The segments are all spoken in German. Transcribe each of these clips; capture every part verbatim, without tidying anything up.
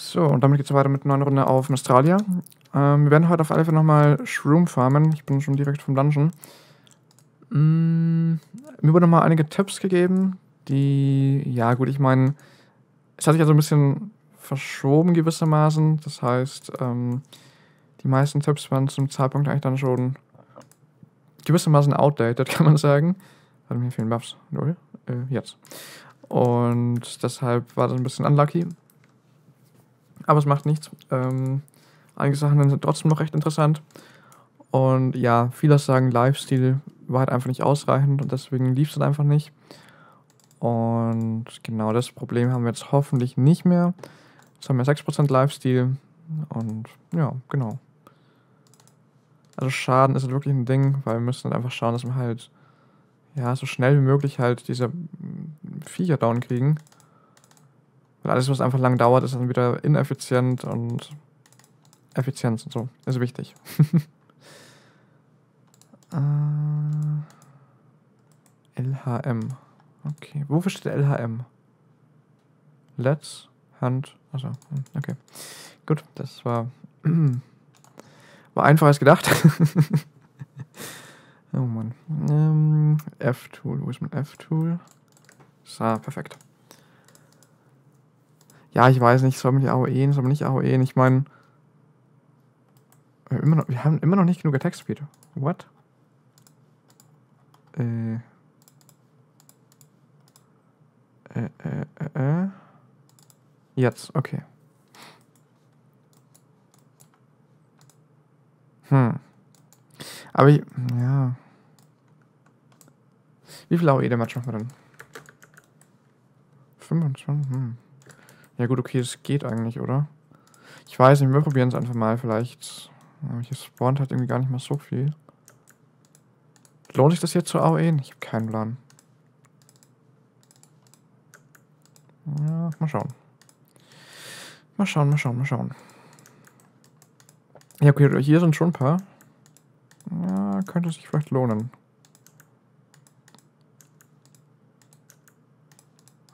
So, und damit geht es weiter mit einer neuen Runde auf Mistralia. Ähm, wir werden heute auf alle Fälle nochmal Shroom farmen. Ich bin schon direkt vom Dungeon. Mm, mir wurden nochmal einige Tipps gegeben, die, ja gut, ich meine, es hat sich also ein bisschen verschoben gewissermaßen. Das heißt, ähm, die meisten Tipps waren zum Zeitpunkt eigentlich dann schon gewissermaßen outdated, kann man sagen. Warte, mir fehlen Buffs. Null. Äh, jetzt. Und deshalb war das ein bisschen unlucky. Aber es macht nichts. Ähm, einige Sachen sind trotzdem noch recht interessant. Und ja, viele sagen, Lifestyle war halt einfach nicht ausreichend und deswegen lief es halt einfach nicht. Und genau das Problem haben wir jetzt hoffentlich nicht mehr. Jetzt haben wir sechs Prozent Lifestyle und ja, genau. Also Schaden ist halt wirklich ein Ding, weil wir müssen halt einfach schauen, dass wir halt ja, so schnell wie möglich halt diese Viecher down kriegen. Weil alles, was einfach lang dauert, ist dann wieder ineffizient und Effizienz und so. Ist wichtig. äh, L H M. Okay, wofür steht L H M? Let's Hand. Achso, okay. Gut, das war, war einfacher als gedacht. Oh Mann. Ähm, F-Tool, wo ist mein F-Tool? So, perfekt. Ja, ich weiß nicht, soll man die A O E, soll man nicht A O E? Ich meine, wir, wir haben immer noch nicht genug Attack Speed. What? Äh... Äh, äh, äh. Jetzt, okay. Hm. Aber ich, ja. Wie viel A O E Damage machen wir denn? fünfundzwanzig, hm. Ja gut, okay, das geht eigentlich, oder? Ich weiß nicht, wir probieren es einfach mal, vielleicht. Aber hier spawnt halt irgendwie gar nicht mal so viel. Lohnt sich das jetzt zur A O E? Ich habe keinen Plan. Ja, mal schauen. Mal schauen, mal schauen, mal schauen. Ja, okay, hier sind schon ein paar. Ja, könnte sich vielleicht lohnen.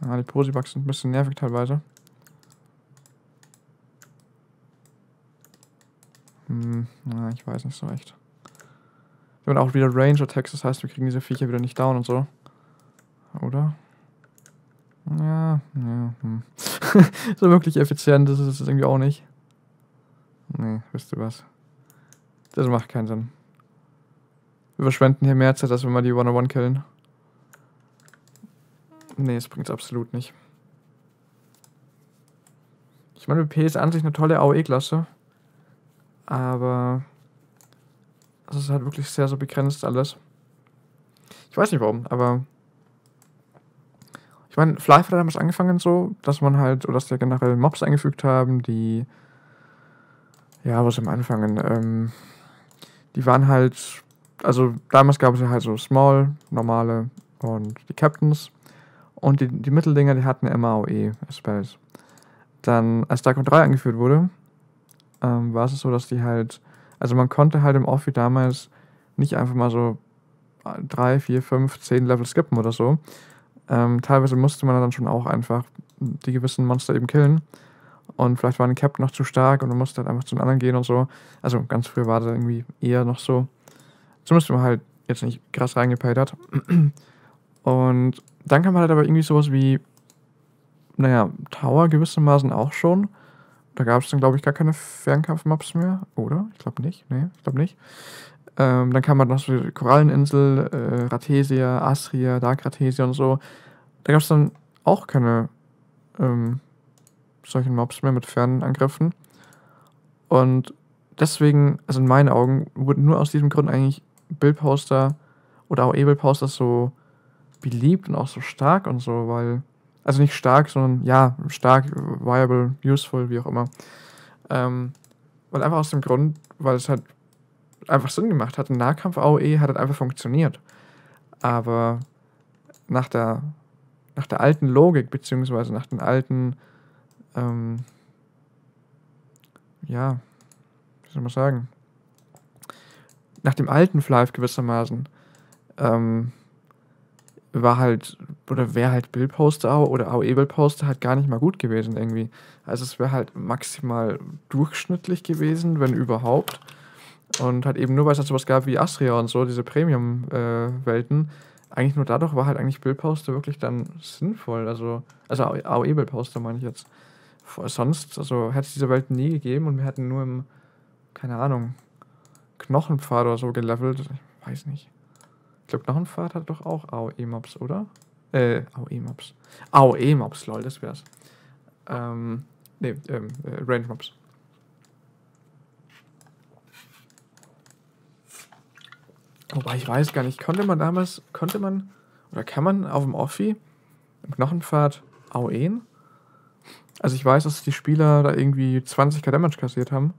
Ah, die Posibugs sind ein bisschen nervig teilweise. Hm, na, ich weiß nicht so recht. Wir haben auch wieder Range-Attacks, das heißt, wir kriegen diese Viecher wieder nicht down und so. Oder? Ja, ja, hm. So wirklich effizient ist es irgendwie auch nicht. Nee, wisst ihr was? Das macht keinen Sinn. Wir verschwenden hier mehr Zeit, als wenn wir die one on one killen. Nee, das bringt's absolut nicht. Ich meine, B P ist an sich eine tolle A O E-Klasse. Aber es ist halt wirklich sehr, sehr begrenzt alles. Ich weiß nicht warum, aber ich meine, Flyff hat damals angefangen so, dass man halt, oder dass die generell Mobs eingefügt haben, die, ja, was am Anfangen, ähm, die waren halt, also damals gab es ja halt so Small, Normale und die Captains und die, die Mitteldinger, die hatten immer A O E-Spells. Dann, als Darkon drei eingeführt wurde, ähm, war es so, dass die halt, also man konnte halt im Off wie damals nicht einfach mal so drei, vier, fünf, zehn Level skippen oder so. Ähm, teilweise musste man dann schon auch einfach die gewissen Monster eben killen. Und vielleicht war ein Captain noch zu stark und man musste halt einfach zu den anderen gehen und so. Also ganz früher war das irgendwie eher noch so. Zumindest wenn man halt jetzt nicht krass reingepayt hat. Und dann kam halt aber irgendwie sowas wie, naja, Tower gewissermaßen auch schon. Da gab es dann, glaube ich, gar keine Fernkampfmaps mehr, oder? Ich glaube nicht, nee, ich glaube nicht. Ähm, dann kam man noch so die Koralleninsel, äh, Rathesia, Asria, Dark Rathesia und so. Da gab es dann auch keine ähm, solchen Mobs mehr mit Fernangriffen. Und deswegen, also in meinen Augen, wurden nur aus diesem Grund eigentlich Build-Poster oder auch E-Build-Poster so beliebt und auch so stark und so, weil, also nicht stark, sondern ja, stark, viable, useful, wie auch immer. Ähm, weil einfach aus dem Grund, weil es halt einfach Sinn gemacht hat. Ein Nahkampf-A O E hat halt einfach funktioniert. Aber nach der, nach der alten Logik, beziehungsweise nach den alten, ähm, ja, wie soll man sagen, nach dem alten Flyff gewissermaßen, ähm, war halt, oder wäre halt Billposter oder A O E-Billposter halt gar nicht mal gut gewesen irgendwie. Also es wäre halt maximal durchschnittlich gewesen, wenn überhaupt. Und halt eben nur, weil es halt sowas gab wie Asria und so, diese Premium-Welten, äh, eigentlich nur dadurch war halt eigentlich Billposter wirklich dann sinnvoll. Also, also A O E-Billposter meine ich jetzt. Sonst, also hätte es diese Welt nie gegeben und wir hätten nur im, keine Ahnung, Knochenpfad oder so gelevelt. Ich weiß nicht. Ich glaube, Knochenpfad hat doch auch A O E-Mobs, oder? Äh, A O E-Mobs. A O E-Mobs, lol, das wär's. Ähm, nee, ähm, äh, Range-Mobs. Wobei, ich weiß gar nicht, konnte man damals, konnte man, oder kann man auf dem Offi im Knochenpfad A O E'n? Also ich weiß, dass die Spieler da irgendwie zwanzig K Damage kassiert haben.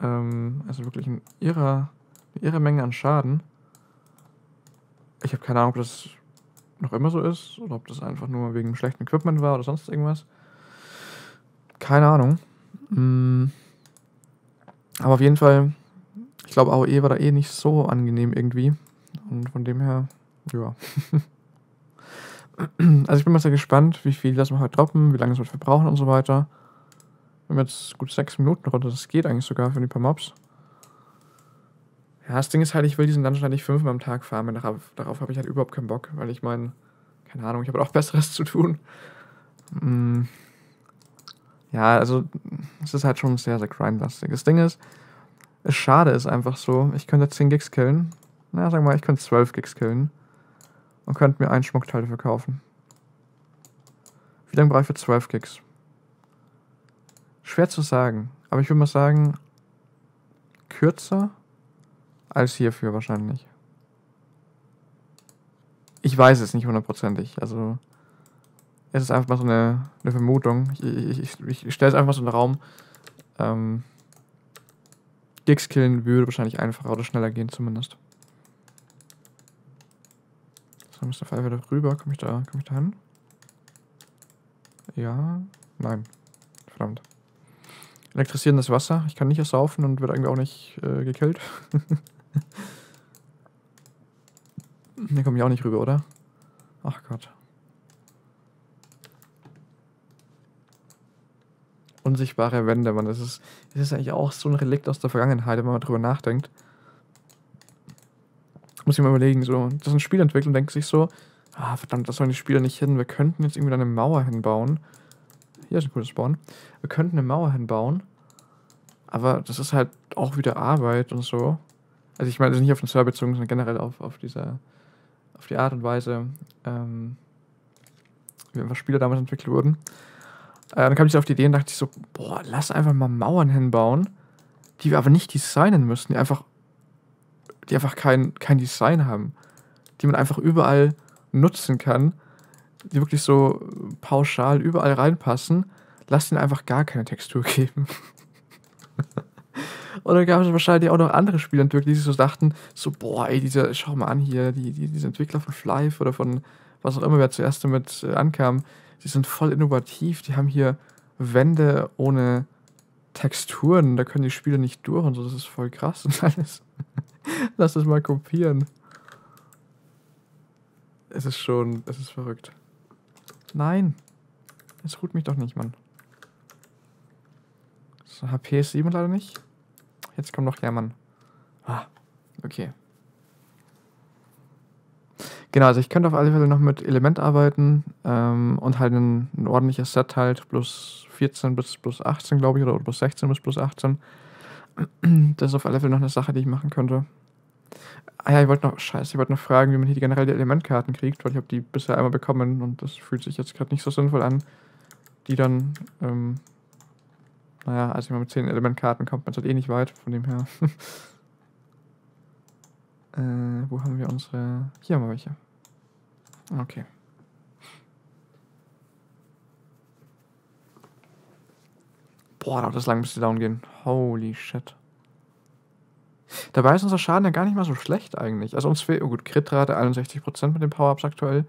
Ähm, also wirklich in ihrer, in ihrer Menge an Schaden. Ich habe keine Ahnung, ob das noch immer so ist oder ob das einfach nur wegen schlechtem Equipment war oder sonst irgendwas. Keine Ahnung. Mhm. Aber auf jeden Fall, ich glaube, A O E war da eh nicht so angenehm irgendwie. Und von dem her, ja. Also ich bin mal sehr gespannt, wie viel das wir heute droppen, wie lange es wird verbrauchen und so weiter. Wir haben jetzt gut sechs Minuten runter, das geht eigentlich sogar für die paar Mobs. Ja, das Ding ist halt, ich will diesen Dungeon halt nicht fünfmal am Tag farmen, darauf, darauf habe ich halt überhaupt keinen Bock, weil ich meine, keine Ahnung, ich habe halt auch Besseres zu tun. Hm. Ja, also es ist halt schon sehr, sehr grindlastig. Das Ding ist, es schade ist einfach so, ich könnte zehn Gigs killen, na sagen wir mal, ich könnte zwölf Gigs killen. Und könnt mir einen Schmuckteil verkaufen. Wie lange brauche ich für zwölf Gigs? Schwer zu sagen. Aber ich würde mal sagen, kürzer als hierfür wahrscheinlich. Ich weiß es nicht hundertprozentig. Also, es ist einfach mal so eine, eine Vermutung. Ich, ich, ich, ich stelle es einfach mal so in den Raum. Ähm, Gigs killen würde wahrscheinlich einfacher oder schneller gehen zumindest. Da muss der Pfeil wieder rüber. Komme ich da, komm ich da hin? Ja. Nein. Verdammt. Elektrisierendes Wasser. Ich kann nicht ersaufen und wird irgendwie auch nicht äh, gekillt. Ne, komme ich auch nicht rüber, oder? Ach Gott. Unsichtbare Wände, Mann. Das ist, das ist eigentlich auch so ein Relikt aus der Vergangenheit, wenn man drüber nachdenkt. Muss ich mal überlegen, so, das ist ein Spiel entwickelt und denkt sich so, ah, verdammt, das sollen die Spieler nicht hin, wir könnten jetzt irgendwie da eine Mauer hinbauen. Hier ist ein cooles Spawn. Wir könnten eine Mauer hinbauen, aber das ist halt auch wieder Arbeit und so. Also ich meine, das ist nicht auf den Server bezogen, sondern generell auf, auf, diese, auf die Art und Weise, ähm, wie einfach Spieler damals entwickelt wurden. Äh, dann kam ich auf die Idee und dachte ich so, boah, lass einfach mal Mauern hinbauen, die wir aber nicht designen müssen, die einfach die einfach kein, kein Design haben, die man einfach überall nutzen kann, die wirklich so pauschal überall reinpassen, lasst ihnen einfach gar keine Textur geben. Und dann gab es wahrscheinlich auch noch andere Spielentwickler, die sich so dachten, so, boah, ey, diese, schau mal an hier, die, die, diese Entwickler von Flyff oder von was auch immer, wer zuerst damit äh, ankam, die sind voll innovativ, die haben hier Wände ohne Texturen, da können die Spieler nicht durch und so, das ist voll krass und alles. Lass es mal kopieren. Es ist schon, es ist verrückt. Nein. Es ruht mich doch nicht, Mann. So, H P ist sieben leider nicht. Jetzt kommt noch der Mann. Ah, okay. Genau, also ich könnte auf alle Fälle noch mit Element arbeiten ähm, und halt ein, ein ordentliches Set halt, plus vierzehn bis plus achtzehn, glaube ich, oder plus sechzehn bis plus achtzehn. Das ist auf alle Fälle noch eine Sache, die ich machen könnte. Ah ja, ich wollte noch, scheiße, ich wollte noch fragen, wie man hier generell die Elementkarten kriegt, weil ich habe die bisher einmal bekommen und das fühlt sich jetzt gerade nicht so sinnvoll an, die dann, ähm, naja, also immer mit zehn Elementkarten kommt man jetzt halt eh nicht weit, von dem her. äh, wo haben wir unsere, hier haben wir welche. Okay. Boah, dauert das lang, bis die down gehen. Holy shit. Dabei ist unser Schaden ja gar nicht mal so schlecht eigentlich. Also uns fehlt... Oh gut, Crit-Rate einundsechzig Prozent mit den Power-Ups aktuell.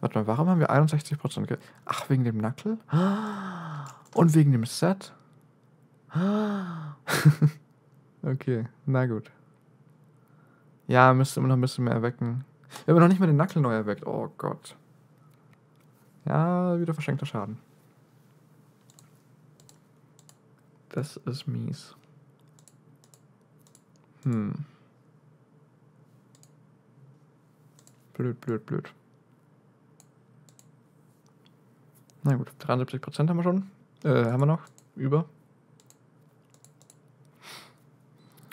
Warte mal, warum haben wir einundsechzig Prozent Crit? Ach, wegen dem Knuckle? Und wegen dem Set? Okay, na gut. Ja, müsste immer noch ein bisschen mehr wecken. Wir haben noch nicht mal den Nackel neu erweckt. Oh Gott. Ja, wieder verschenkter Schaden. Das ist mies. Hm. Blöd, blöd, blöd. Na gut, dreiundsiebzig Prozent haben wir schon. Äh, haben wir noch. Über.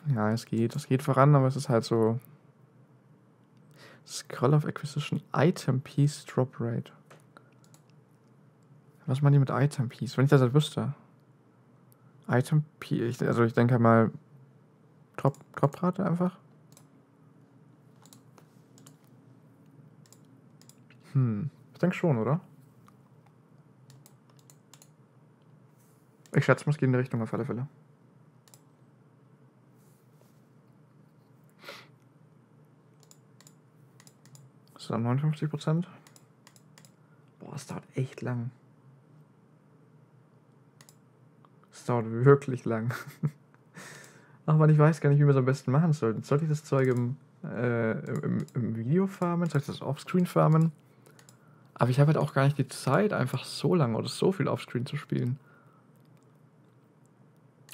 Ja, es geht. Es geht voran, aber es ist halt so... Scroll of Acquisition Item Piece Drop Rate. Was meinen die mit Item Piece? Wenn ich das halt wüsste. Item Piece. Also ich denke mal... Drop, Droprate einfach. Hm. Ich denke schon, oder? Ich schätze, es geht in die Richtung auf alle Fälle. So, neunundfünfzig Prozent. Boah, es dauert echt lang. Es dauert wirklich lang. Ach man, ich weiß gar nicht, wie wir es am besten machen sollten. Sollte ich das Zeug im, äh, im, im Video farmen? Soll ich das offscreen farmen? Aber ich habe halt auch gar nicht die Zeit, einfach so lange oder so viel offscreen zu spielen.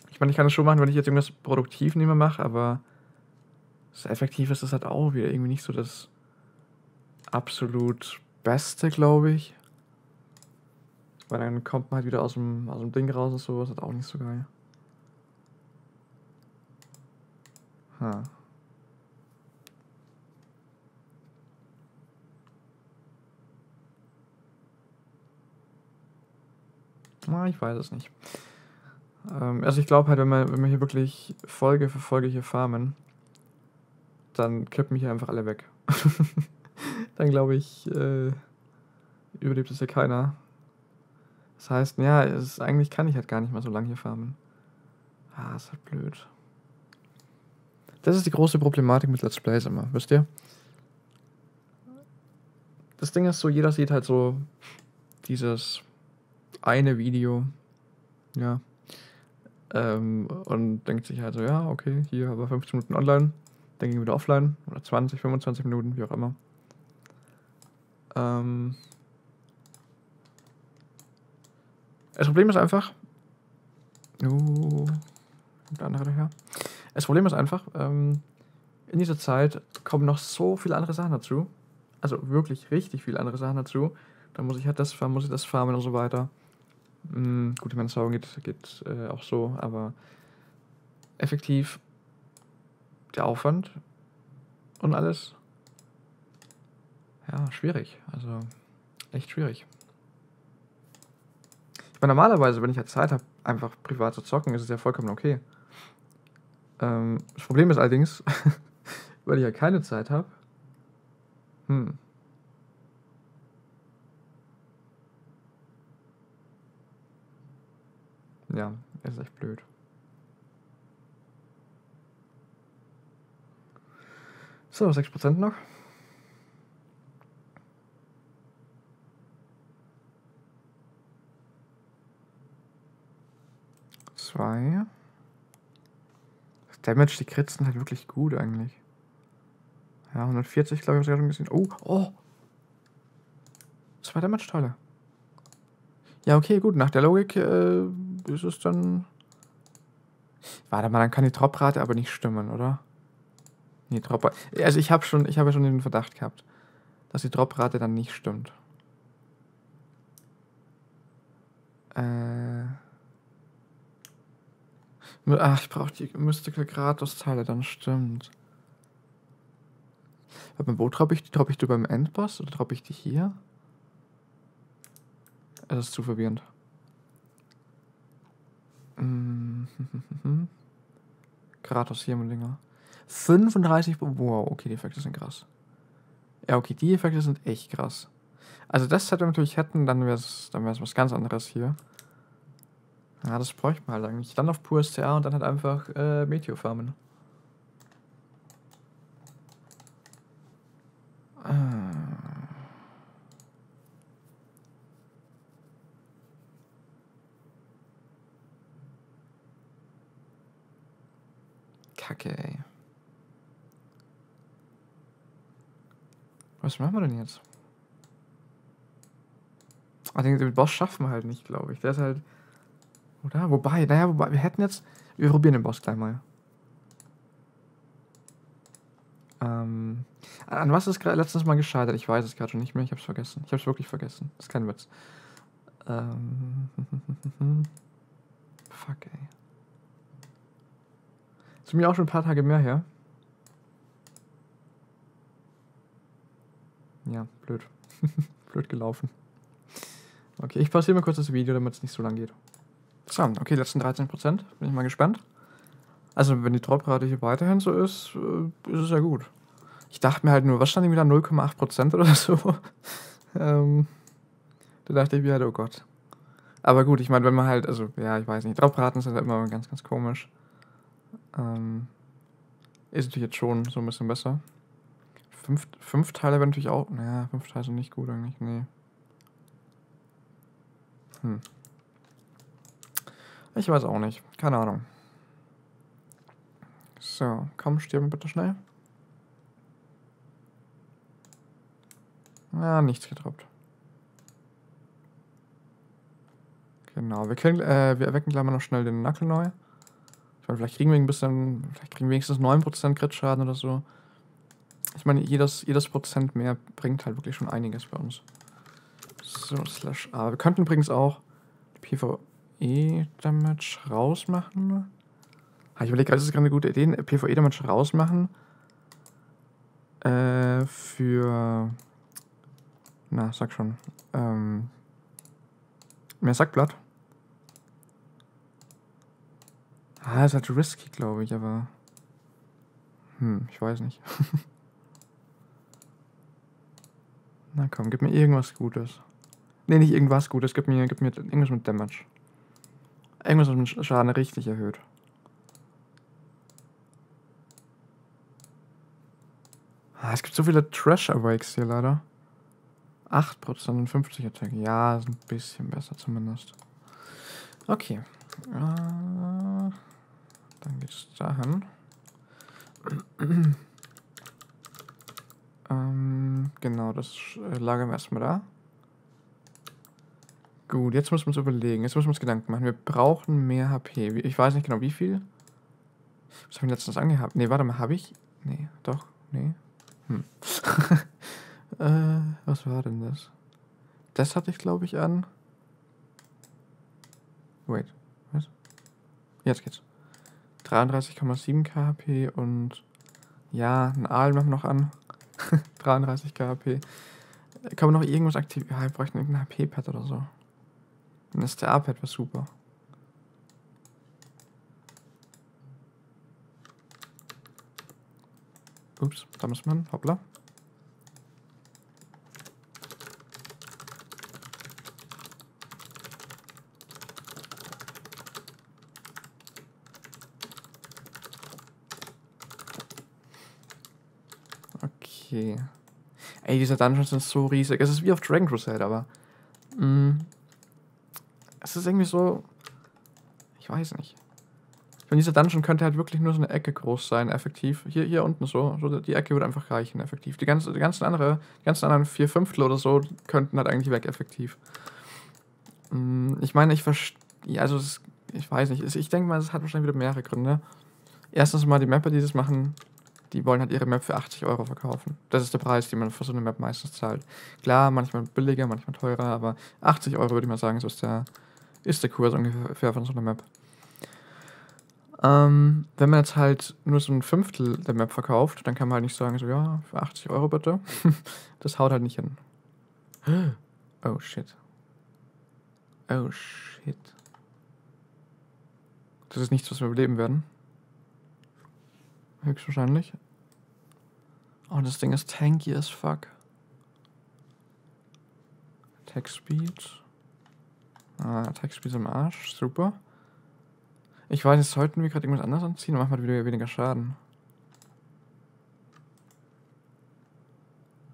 Ich meine, ich kann das schon machen, wenn ich jetzt irgendwas produktiv nicht mehr mache, aber das effektiv ist das halt auch wieder irgendwie nicht so das absolut Beste, glaube ich. Weil dann kommt man halt wieder aus dem, aus dem Ding raus und sowas, halt auch nicht so geil. Ha. Na, ich weiß es nicht. Also ich glaube halt, wenn wir, wenn wir hier wirklich Folge für Folge hier farmen, dann kippen hier einfach alle weg. Dann glaube ich, äh, überlebt es hier keiner. Das heißt, ja, es ist, eigentlich kann ich halt gar nicht mal so lange hier farmen. Ah, ist halt blöd. Das ist die große Problematik mit Let's Plays immer, wisst ihr? Das Ding ist so, jeder sieht halt so dieses eine Video, ja. Ähm, und denkt sich halt so, ja, okay, hier haben wir fünfzehn Minuten online, dann gehen wir wieder offline, oder zwanzig, fünfundzwanzig Minuten, wie auch immer. Ähm das Problem ist einfach, oh, kommt der andere daher. Das Problem ist einfach, ähm, in dieser Zeit kommen noch so viele andere Sachen dazu, also wirklich richtig viele andere Sachen dazu, dann muss ich halt das farmen, muss ich das farmen und so weiter. Gut, ich meine, Saugen geht, geht äh, auch so, aber effektiv der Aufwand und alles, ja, schwierig, also echt schwierig. Ich meine, normalerweise, wenn ich halt Zeit habe, einfach privat zu zocken, ist es ja vollkommen okay. Ähm, das Problem ist allerdings, weil ich ja keine Zeit habe, hm. Ja, ist echt blöd. So, sechs Prozent noch. zwei. Das Damage, die Crits sind halt wirklich gut eigentlich. Ja, hundertvierzig, glaube ich, habe ich schon gesehen. Oh, oh! Zwei Damage-Teile. Ja, okay, gut, nach der Logik, äh, ist es dann... Warte mal, dann kann die Droprate aber nicht stimmen, oder? Nee, Droprate... Also ich habe schon, ich habe ja schon den Verdacht gehabt, dass die Droprate dann nicht stimmt. Äh... Ach, ich brauche die Mystical Gratis-Teile, dann stimmt. Warte mal, wo droppe ich die? Droppe ich die beim Endboss oder droppe ich die hier? Das ist zu verwirrend. Kratos hier mit Dinger. fünfunddreißig... Wow, okay, die Effekte sind krass. Ja, okay, die Effekte sind echt krass. Also das hätten wir natürlich hätten, dann wäre es dann wär's was ganz anderes hier. Ja, das bräuchte man halt eigentlich. Dann auf pures T A und dann halt einfach äh, Meteor farmen. Ah. Kacke, ey. Was machen wir denn jetzt? Ah, den, den Boss schaffen wir halt nicht, glaube ich. Der ist halt... Oder? Wobei, naja, wobei, wir hätten jetzt... Wir probieren den Boss gleich mal. Ähm... An was ist gerade letztes Mal gescheitert? Ich weiß es gerade schon nicht mehr. Ich hab's vergessen. Ich hab's wirklich vergessen. Das ist kein Witz. Ähm... Fuck, ey. Das ist mir auch schon ein paar Tage mehr her. Ja, blöd. Blöd gelaufen. Okay, ich pausiere mal kurz das Video, damit es nicht so lang geht. So, okay, letzten dreizehn Prozent. Bin ich mal gespannt. Also, wenn die Droprate hier weiterhin so ist, ist es ja gut. Ich dachte mir halt nur, was stand denn wieder? null Komma acht Prozent oder so? ähm, da dachte ich mir halt, oh Gott. Aber gut, ich meine, wenn man halt, also, ja, ich weiß nicht, Dropraten sind halt immer ganz, ganz komisch. Ähm, ist natürlich jetzt schon so ein bisschen besser. Fünf, fünf Teile wäre natürlich auch, naja, fünf Teile sind nicht gut eigentlich, nee. Hm. Ich weiß auch nicht. Keine Ahnung. So, komm, stirb bitte schnell. Ja, nichts getroppt. Genau, wir, können, äh, wir erwecken gleich mal noch schnell den Knuckle neu. Ich meine, vielleicht kriegen wir ein bisschen, vielleicht kriegen wir wenigstens neun Prozent Crit-Schaden oder so. Ich meine, jedes, jedes Prozent mehr bringt halt wirklich schon einiges bei uns. So, slash A. Wir könnten übrigens auch P V E-Damage rausmachen. Ah, ich überlege, das ist gerade eine gute Idee. P V E-Damage rausmachen. Äh, für... Na, sag schon. Ähm, mehr Sackblatt. Ah, das ist halt risky, glaube ich, aber... Hm, ich weiß nicht. Na komm, gib mir irgendwas Gutes. Ne, nicht irgendwas Gutes, gib mir, gib mir irgendwas mit Damage. Irgendwas, was mit Schaden richtig erhöht. Ah, es gibt so viele Trash-Awakes hier leider. acht Prozent und fünfzig Attack. Ja, ist ein bisschen besser zumindest. Okay. Äh, dann geht's dahin. ähm, genau, das lagern wir erstmal da. Gut, jetzt müssen wir uns überlegen. Jetzt müssen wir uns Gedanken machen. Wir brauchen mehr H P. Ich weiß nicht genau, wie viel. Was habe ich letztens angehabt? Ne, warte mal, habe ich? Ne, doch, ne. Hm. äh, was war denn das? Das hatte ich, glaube ich, an. Wait, was? Jetzt geht's. dreiunddreißig Komma sieben K H P und ja, ein Aal machen wir noch an. dreiunddreißig K H P. Kann man noch irgendwas aktivieren? Ja, ich bräuchte irgendein H P-Pad oder so. Ein S T A-Pad wäre super. Ups, da muss man, hoppla. Okay. Ey, diese Dungeons sind so riesig. Es ist wie auf Dragon Crusade, aber... Mh, es ist irgendwie so... Ich weiß nicht. Ich meine, dieser Dungeon könnte halt wirklich nur so eine Ecke groß sein, effektiv. Hier, hier unten so. so die Ecke würde einfach reichen, effektiv. Die, ganze, die, ganzen, andere, die ganzen anderen vier Fünftel oder so könnten halt eigentlich weg, effektiv. Mh, ich meine, ich verstehe... Ja, also, es, ich weiß nicht. Es, ich denke mal, es hat wahrscheinlich wieder mehrere Gründe. Erstens mal die Mapper, die das machen... Die wollen halt ihre Map für achtzig Euro verkaufen. Das ist der Preis, den man für so eine Map meistens zahlt. Klar, manchmal billiger, manchmal teurer, aber achtzig Euro würde ich mal sagen, so ist der, ist der Kurs ungefähr von so einer Map. Ähm, wenn man jetzt halt nur so ein Fünftel der Map verkauft, dann kann man halt nicht sagen, so ja, für achtzig Euro bitte. Das haut halt nicht hin. Oh shit. Oh shit. Das ist nichts, was wir überleben werden. Höchstwahrscheinlich. Oh, das Ding ist tanky as fuck. Attack Speed. Ah, Attack Speed ist im Arsch. Super. Ich weiß nicht, sollten wir gerade irgendwas anderes anziehen? Dann machen wir wieder weniger Schaden.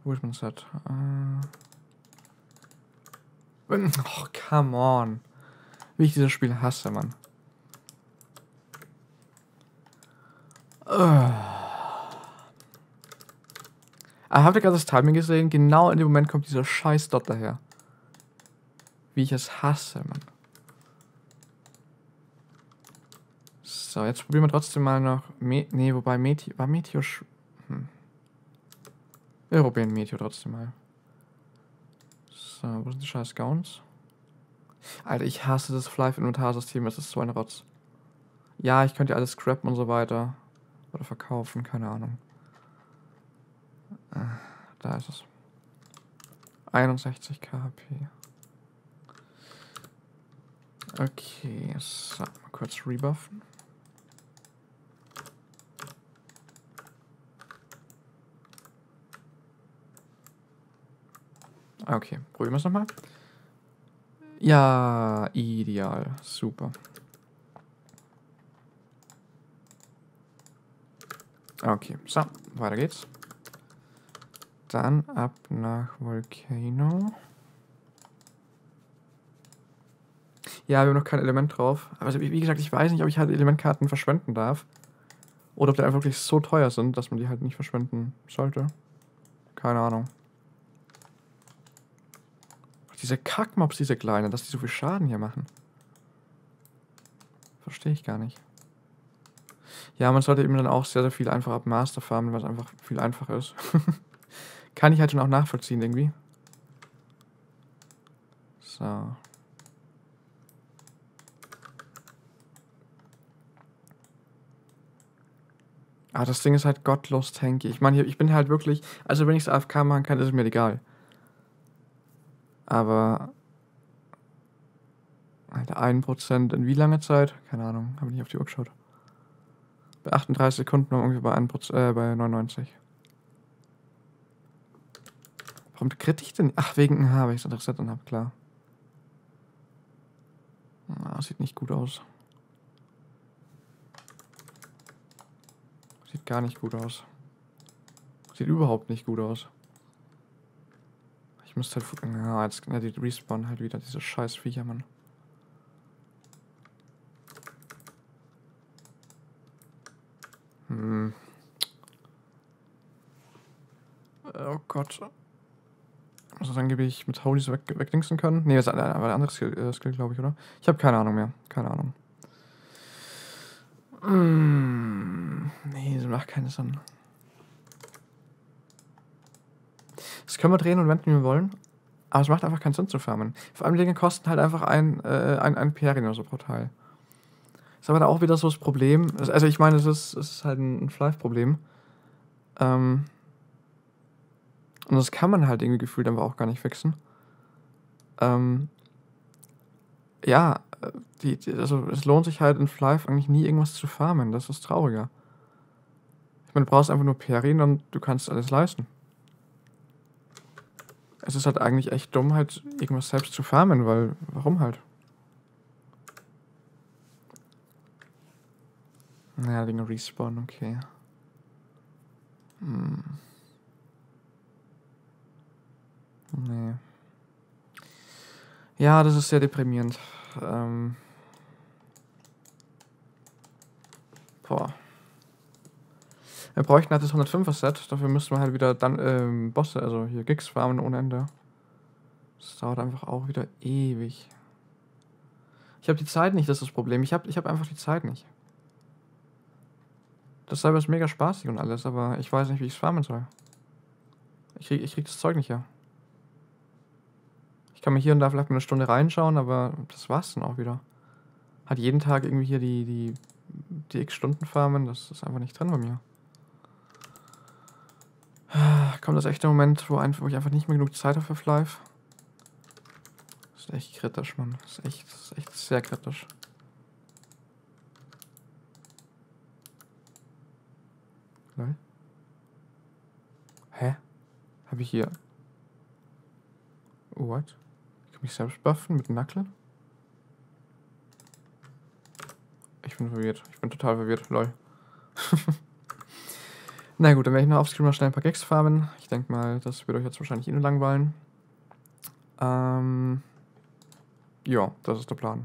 Wo ist mein Set? Äh oh, come on. Wie ich dieses Spiel hasse, Mann. Ah, habt ihr gerade das Timing gesehen? Genau in dem Moment kommt dieser scheiß Dot daher. Wie ich es hasse, Mann. So, jetzt probieren wir trotzdem mal noch... Me nee, wobei Meteor... War Meteor... Hm. Wir probieren Meteor trotzdem mal. So, wo sind die scheiß Gowns? Alter, ich hasse das Flyff-Inventar-System, das ist so ein Rotz. Ja, ich könnte ja alles scrappen und so weiter. Oder verkaufen, keine Ahnung. Da ist es. einundsechzig K H P. Okay, so, mal kurz rebuffen. Okay, probieren wir es nochmal. Ja, ideal. Super. Okay, so, weiter geht's. Dann ab nach Volcano. Ja, wir haben noch kein Element drauf. Aber wie gesagt, ich weiß nicht, ob ich halt Elementkarten verschwenden darf. Oder ob die einfach wirklich so teuer sind, dass man die halt nicht verschwenden sollte. Keine Ahnung. Diese Kackmobs, diese Kleinen, dass die so viel Schaden hier machen. Verstehe ich gar nicht. Ja, man sollte eben dann auch sehr, sehr viel einfach ab Master farmen, weil es einfach viel einfacher ist. Kann ich halt schon auch nachvollziehen, irgendwie. So. Ah, das Ding ist halt gottlos tanky. Ich meine, ich bin halt wirklich... Also, wenn ich es A F K machen kann, ist es mir egal. Aber... Alter, ein Prozent in wie lange Zeit? Keine Ahnung, habe ich nicht auf die Uhr geschaut. Bei achtunddreißig Sekunden waren wir irgendwie bei, ein Prozent, äh, bei neunundneunzig. Warum kritt ich denn? Ach, wegen N H, weil ich es interessiert dann habe, klar. Ah, sieht nicht gut aus. Sieht gar nicht gut aus. Sieht überhaupt nicht gut aus. Ich müsste halt... Ja, jetzt ja, die respawnen halt wieder, diese scheiß Viecher, Mann. Hm. Oh Gott. Also dann gebe ich mit Holies weg wegdingsen können. Ne, das war ein anderes Skill, äh, Skill glaube ich, oder? Ich habe keine Ahnung mehr. Keine Ahnung. Hm. Nee, das macht keinen Sinn. Das können wir drehen und wenden, wie wir wollen, aber es macht einfach keinen Sinn zu farmen. Vor allem Dinge kosten halt einfach ein, äh, ein, ein Perien oder so pro Teil. Ist aber da auch wieder so das Problem, also ich meine, es ist, es ist halt ein Flyff-Problem. Ähm und das kann man halt irgendwie gefühlt einfach auch gar nicht fixen. Ähm ja, die, die, also es lohnt sich halt in Flyff eigentlich nie irgendwas zu farmen, das ist trauriger. Ich meine, du brauchst einfach nur Perien und du kannst alles leisten. Es ist halt eigentlich echt dumm, halt irgendwas selbst zu farmen, weil, warum halt? Naja, Dinge respawn, okay. Hm. Nee. Ja, das ist sehr deprimierend. Ähm. Boah. Wir bräuchten halt das hundertfünfer Set, dafür müssen wir halt wieder dann ähm, Bosse, also hier Gigs farmen ohne Ende. Das dauert einfach auch wieder ewig. Ich habe die Zeit nicht, das ist das Problem. Ich habe ich hab einfach die Zeit nicht. Das selber ist mega spaßig und alles, aber ich weiß nicht, wie ich es farmen soll. Ich krieg, ich krieg das Zeug nicht her. Ich kann mir hier und da vielleicht mal eine Stunde reinschauen, aber das war's dann auch wieder. Hat jeden Tag irgendwie hier die, die, die X Stunden farmen, das ist einfach nicht drin bei mir. Kommt das echt der Moment, wo, ein, wo ich einfach nicht mehr genug Zeit habe für Flyff? Das ist echt kritisch, Mann. Das ist echt, das ist echt sehr kritisch. Lol. Hä? Hab ich hier... What? Ich kann mich selbst buffen mit Knuckle? Ich bin verwirrt. Ich bin total verwirrt. Lol. Na gut, dann werde ich noch auf Screen mal schnell ein paar Gags farmen. Ich denke mal, das wird euch jetzt wahrscheinlich eh nur langweilen. Ähm. Ja, das ist der Plan.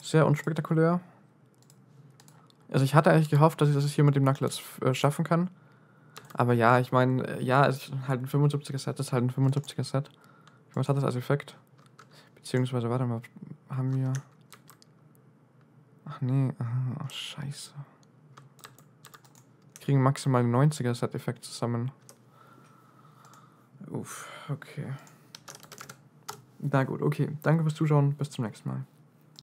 Sehr unspektakulär. Also ich hatte eigentlich gehofft, dass ich das hier mit dem Knuckles äh, schaffen kann. Aber ja, ich meine, ja, es ist halt ein fünfundsiebziger Set, ist halt ein fünfundsiebziger Set. Was hat das als Effekt? Beziehungsweise, warte mal, haben wir... Ach nee, ach, scheiße. Wir kriegen maximal einen neunziger Set-Effekt zusammen. Uff, okay. Na gut, okay. Danke fürs Zuschauen, bis zum nächsten Mal.